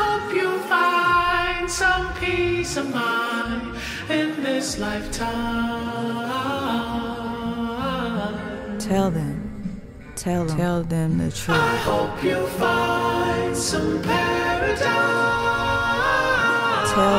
hope you find some peace of mind in this lifetime. Tell them the truth. I hope you find some paradise. Tell